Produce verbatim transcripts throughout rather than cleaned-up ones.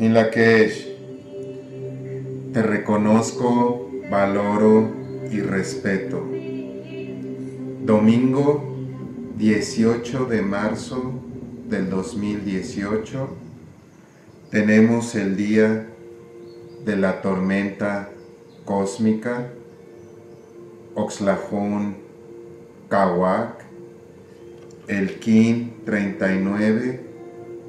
Inlakesh, te reconozco, valoro y respeto. Domingo dieciocho de marzo del dos mil dieciocho tenemos el día de la tormenta cósmica, Oxlajón, Kawak, el Kin treinta y nueve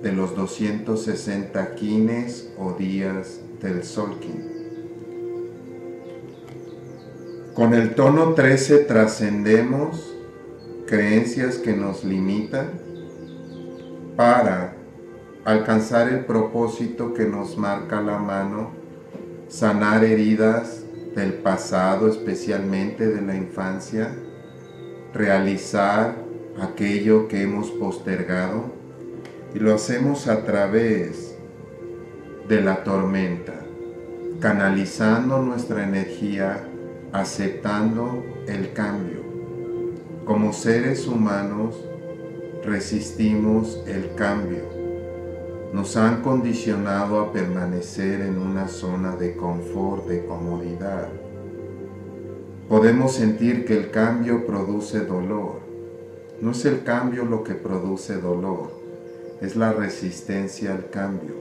de los doscientos sesenta kines o días del Tzolkin. Con el tono trece trascendemos creencias que nos limitan para alcanzar el propósito que nos marca la mano, sanar heridas del pasado, especialmente de la infancia, realizar aquello que hemos postergado, y lo hacemos a través de la tormenta, canalizando nuestra energía, aceptando el cambio. Como seres humanos resistimos el cambio. Nos han condicionado a permanecer en una zona de confort, de comodidad. Podemos sentir que el cambio produce dolor. No es el cambio lo que produce dolor, es la resistencia al cambio.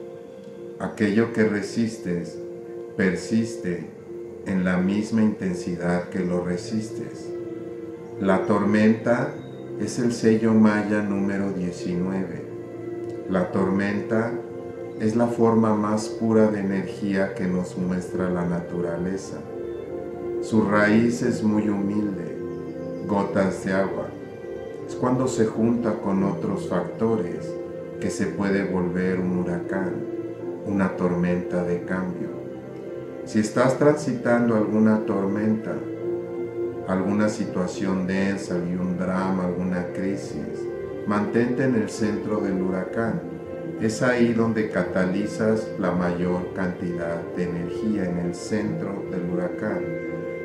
Aquello que resistes persiste en la misma intensidad que lo resistes. La tormenta es el sello maya número diecinueve. La tormenta es la forma más pura de energía que nos muestra la naturaleza. Su raíz es muy humilde, gotas de agua. Es cuando se junta con otros factores que se puede volver un huracán, una tormenta de cambio. Si estás transitando alguna tormenta, alguna situación densa, algún drama, alguna crisis, mantente en el centro del huracán. Es ahí donde catalizas la mayor cantidad de energía, en el centro del huracán.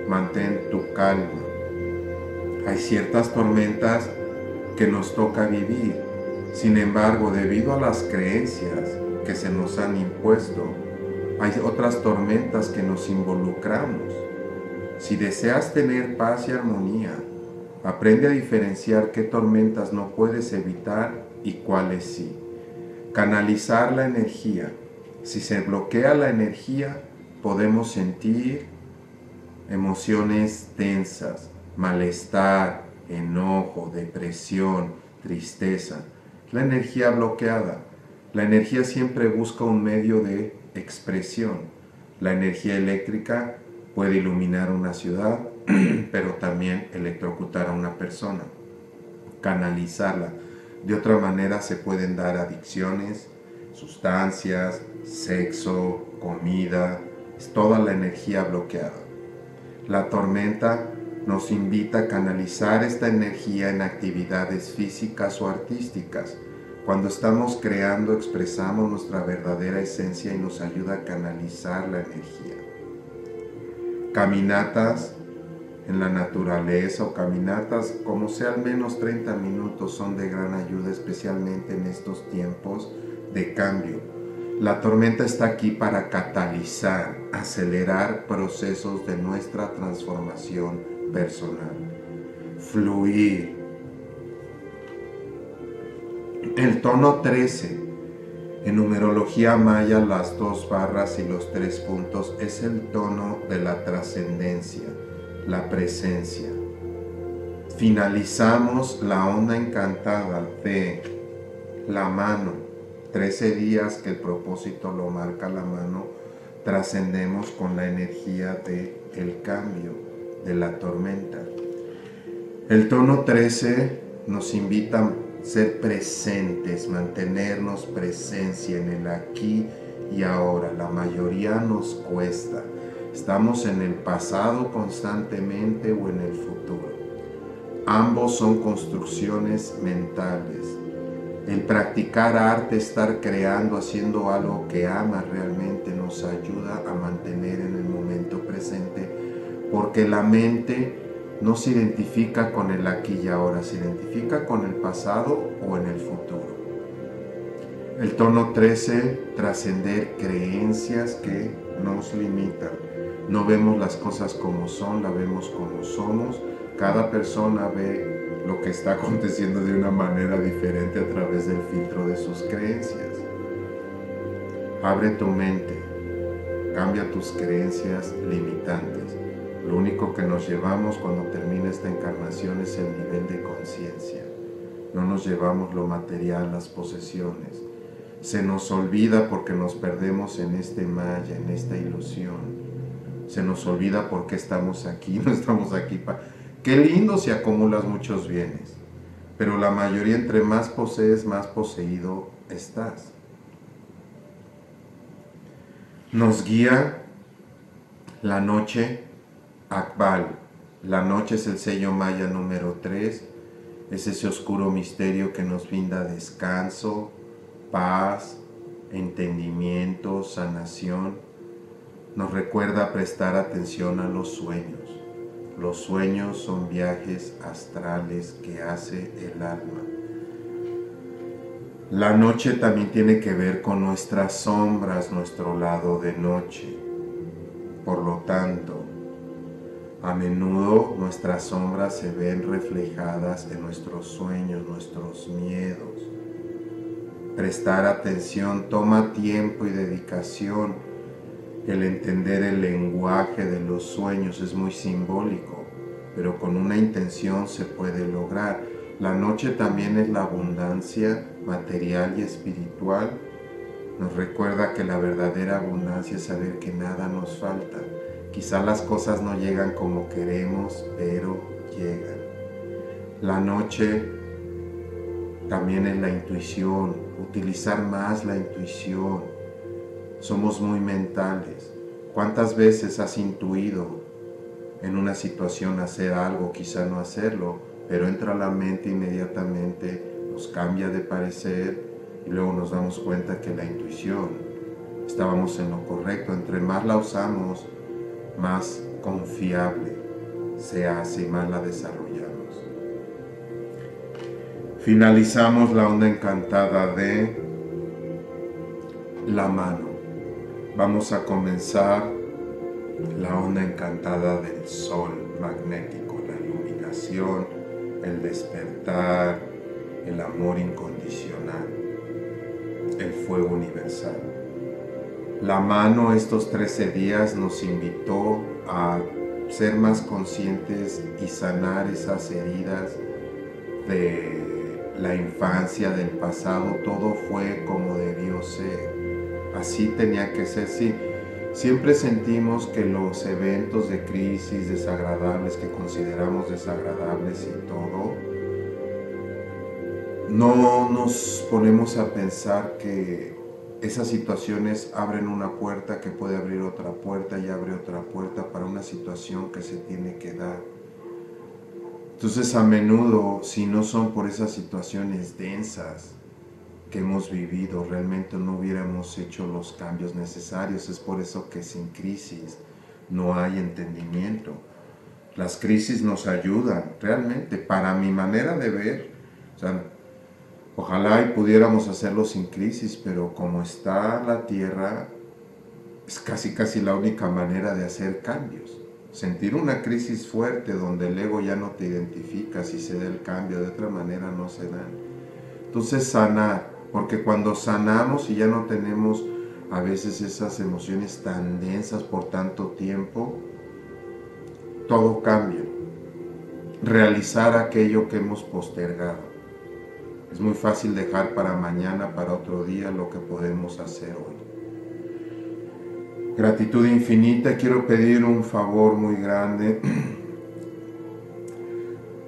Mantén tu calma. Hay ciertas tormentas que nos toca vivir. Sin embargo, debido a las creencias que se nos han impuesto, hay otras tormentas que nos involucramos. Si deseas tener paz y armonía, aprende a diferenciar qué tormentas no puedes evitar y cuáles sí. Canalizar la energía. Si se bloquea la energía, podemos sentir emociones tensas, malestar, enojo, depresión, tristeza. La energía bloqueada. La energía siempre busca un medio de expresión. La energía eléctrica puede iluminar una ciudad, pero también electrocutar a una persona. Canalizarla. De otra manera se pueden dar adicciones, sustancias, sexo, comida. Es toda la energía bloqueada. La tormenta nos invita a canalizar esta energía en actividades físicas o artísticas. Cuando estamos creando, expresamos nuestra verdadera esencia y nos ayuda a canalizar la energía. Caminatas en la naturaleza o caminatas, como sea, al menos treinta minutos son de gran ayuda, especialmente en estos tiempos de cambio. La tormenta está aquí para catalizar, acelerar procesos de nuestra transformación personal. Fluir. El tono trece. En numerología maya, las dos barras y los tres puntos es el tono de la trascendencia, la presencia. Finalizamos la onda encantada de la mano. trece días que el propósito lo marca la mano, trascendemos con la energía del cambio, de la tormenta. El tono trece nos invita a ser presentes, mantenernos presencia en el aquí y ahora. La mayoría nos cuesta. Estamos en el pasado constantemente o en el futuro. Ambos son construcciones mentales. El practicar arte, estar creando, haciendo algo que amas realmente, nos ayuda a mantener en el momento presente, porque la mente no se identifica con el aquí y ahora, se identifica con el pasado o en el futuro. El tono trece, trascender creencias que nos limitan. No vemos las cosas como son, la vemos como somos. Cada persona ve lo que está aconteciendo de una manera diferente a través del filtro de sus creencias. Abre tu mente, cambia tus creencias limitantes. Lo único que nos llevamos cuando termina esta encarnación es el nivel de conciencia. No nos llevamos lo material, las posesiones. Se nos olvida porque nos perdemos en este maya, en esta ilusión. Se nos olvida por qué estamos aquí, no estamos aquí para... Qué lindo si acumulas muchos bienes, pero la mayoría entre más posees, más poseído estás. Nos guía la noche Akbal. La noche es el sello maya número tres, es ese oscuro misterio que nos brinda descanso, paz, entendimiento, sanación. Nos recuerda prestar atención a los sueños. Los sueños son viajes astrales que hace el alma. La noche también tiene que ver con nuestras sombras, nuestro lado de noche. Por lo tanto, a menudo nuestras sombras se ven reflejadas en nuestros sueños, nuestros miedos. Prestar atención toma tiempo y dedicación. El entender el lenguaje de los sueños es muy simbólico, pero con una intención se puede lograr. La noche también es la abundancia material y espiritual. Nos recuerda que la verdadera abundancia es saber que nada nos falta. Quizá las cosas no llegan como queremos, pero llegan. La noche también es la intuición. Utilizar más la intuición. Somos muy mentales. ¿Cuántas veces has intuido en una situación hacer algo, quizá no hacerlo, pero entra a la mente inmediatamente, nos cambia de parecer y luego nos damos cuenta que la intuición estábamos en lo correcto? Entre más la usamos, más confiable se hace y más la desarrollamos. Finalizamos la onda encantada de la mano. Vamos a comenzar la onda encantada del sol magnético, la iluminación, el despertar, el amor incondicional, el fuego universal. La mano estos trece días nos invitó a ser más conscientes y sanar esas heridas de la infancia, del pasado. Todo fue como debió ser, así tenía que ser. Sí, siempre sentimos que los eventos de crisis desagradables, que consideramos desagradables y todo, no nos ponemos a pensar que esas situaciones abren una puerta que puede abrir otra puerta y abre otra puerta para una situación que se tiene que dar. Entonces, a menudo, si no son por esas situaciones densas que hemos vivido, realmente no hubiéramos hecho los cambios necesarios. Es por eso que sin crisis no hay entendimiento. Las crisis nos ayudan, realmente, para mi manera de ver. O sea, ojalá y pudiéramos hacerlo sin crisis, pero como está la Tierra, es casi casi la única manera de hacer cambios. Sentir una crisis fuerte donde el ego ya no te identifica, si se da el cambio, de otra manera no se da. Entonces sanar, porque cuando sanamos y ya no tenemos a veces esas emociones tan densas por tanto tiempo, todo cambia. Realizar aquello que hemos postergado. Es muy fácil dejar para mañana, para otro día, lo que podemos hacer hoy. Gratitud infinita. Quiero pedir un favor muy grande.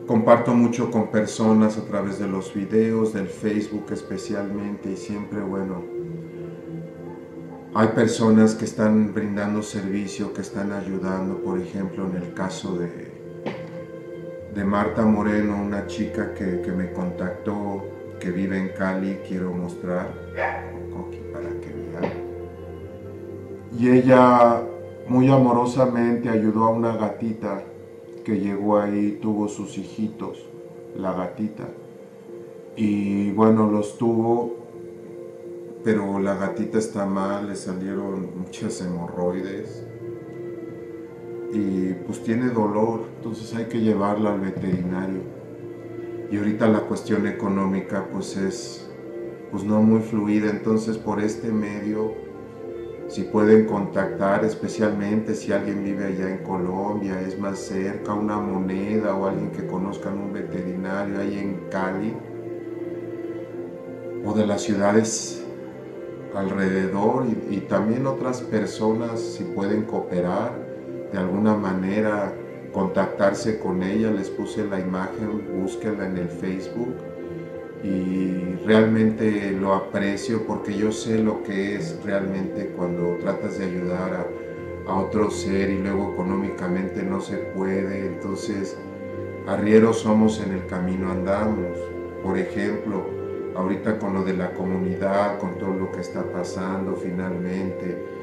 Comparto mucho con personas a través de los videos, del Facebook especialmente, y siempre, bueno, hay personas que están brindando servicio, que están ayudando. Por ejemplo, en el caso de, de Marta Moreno, una chica que, que me contactó, que vive en Cali. Quiero mostrar para que vean. Y ella muy amorosamente ayudó a una gatita que llegó ahí, tuvo sus hijitos, la gatita. Y bueno, los tuvo pero la gatita está mal, le salieron muchas hemorroides y pues tiene dolor, entonces hay que llevarla al veterinario. Y ahorita la cuestión económica pues es pues no muy fluida, entonces por este medio, si pueden contactar, especialmente si alguien vive allá en Colombia, es más cerca, una moneda o alguien que conozcan un veterinario ahí en Cali o de las ciudades alrededor, y, y también otras personas si pueden cooperar de alguna manera, contactarse con ella. Les puse la imagen, búsquenla en el Facebook, y realmente lo aprecio porque yo sé lo que es realmente cuando tratas de ayudar a, a otro ser y luego económicamente no se puede. Entonces, arrieros somos, en el camino andamos. Por ejemplo, ahorita con lo de la comunidad, con todo lo que está pasando finalmente,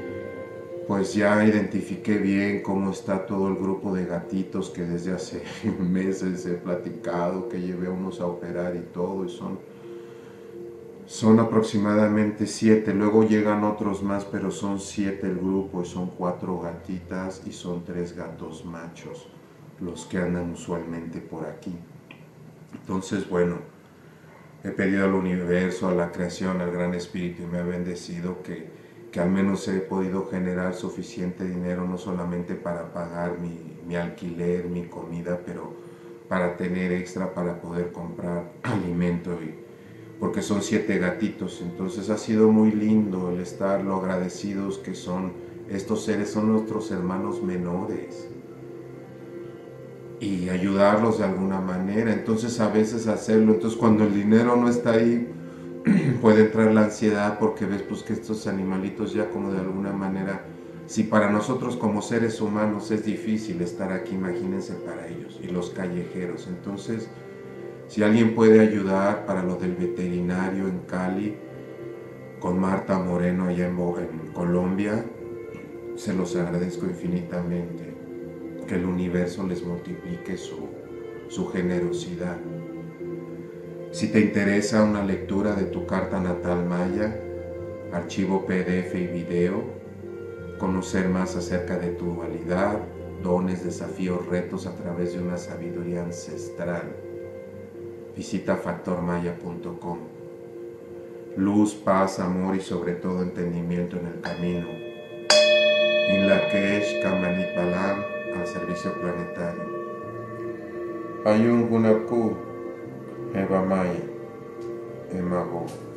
pues ya identifiqué bien cómo está todo el grupo de gatitos que desde hace meses he platicado, que llevé unos a operar y todo, y son, son aproximadamente siete, luego llegan otros más, pero son siete el grupo, y son cuatro gatitas y son tres gatos machos los que andan usualmente por aquí. Entonces, bueno, he pedido al universo, a la creación, al gran espíritu, y me ha bendecido que que al menos he podido generar suficiente dinero, no solamente para pagar mi, mi alquiler, mi comida, pero para tener extra para poder comprar alimento, y, porque son siete gatitos. Entonces ha sido muy lindo el estar, lo agradecidos que son estos seres, son nuestros hermanos menores, y ayudarlos de alguna manera. Entonces a veces hacerlo, entonces cuando el dinero no está ahí, puede entrar la ansiedad, porque ves pues que estos animalitos ya como de alguna manera, si para nosotros como seres humanos es difícil estar aquí, imagínense para ellos y los callejeros. Entonces, si alguien puede ayudar para lo del veterinario en Cali, con Marta Moreno allá en, en Colombia, se los agradezco infinitamente, que el universo les multiplique su, su generosidad. Si te interesa una lectura de tu carta natal maya, archivo P D F y video, conocer más acerca de tu dualidad, dones, desafíos, retos a través de una sabiduría ancestral, visita factor maya punto com. Luz, paz, amor y sobre todo entendimiento en el camino. Inlakesh, Kamanitbalam, al servicio planetario. Ayun Hunakú, Eva Maí, Emago.